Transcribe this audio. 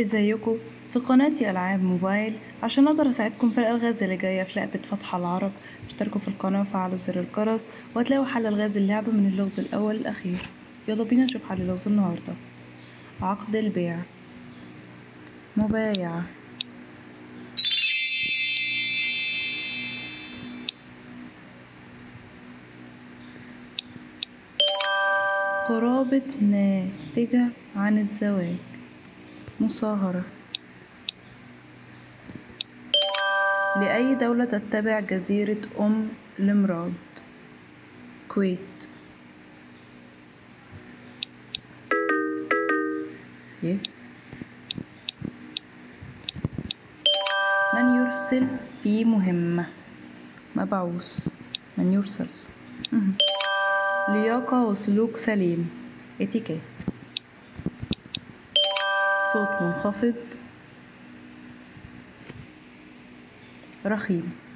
ازيكم؟ في قناتي العاب موبايل عشان اقدر اساعدكم في الالغاز اللي جايه في لعبه فطحل العرب. اشتركوا في القناه وفعلوا زر الجرس وهتلاقوا حل الغاز اللعبه من اللغز الاول الاخير. يلا بينا نشوف حل اللغز النهارده. عقد البيع، مبايعه، قرابة ناتجة عن الزواج، مصاهرة، لأي دولة تتبع جزيرة ام المرادم، كويت. من يرسل في مهمة، مبعوث، من يرسل. لياقة وسلوك سليم، اتيكيت. صوت منخفض، رخيم.